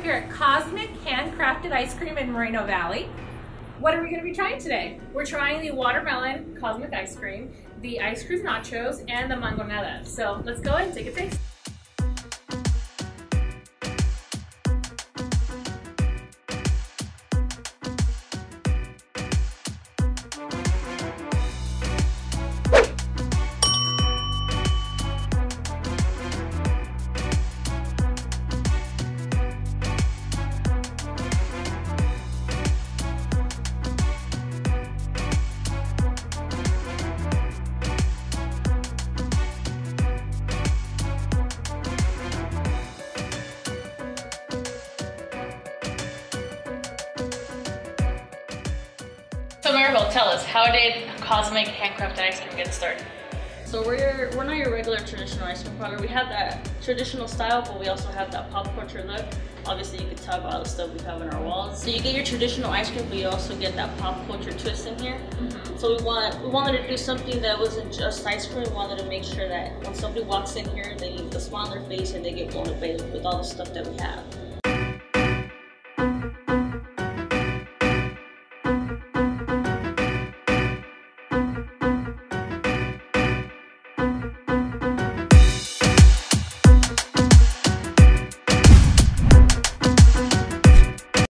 Here at Cosmic Handcrafted Ice Cream in Moreno Valley. What are we going to be trying today? We're trying the watermelon Cosmic Ice Cream, the ice cream nachos, and the mangonada. So let's go and take a taste. So Maribel, tell us, how did Cosmic Handcrafted Ice Cream get started? So we're not your regular traditional ice cream parlor. We have that traditional style, but we also have that pop culture look. Obviously, you can tell by all the stuff we have on our walls. So you get your traditional ice cream, but you also get that pop culture twist in here. Mm-hmm. So we wanted to do something that wasn't just ice cream. We wanted to make sure that when somebody walks in here, they leave a smile on their face and they get blown away with all the stuff that we have.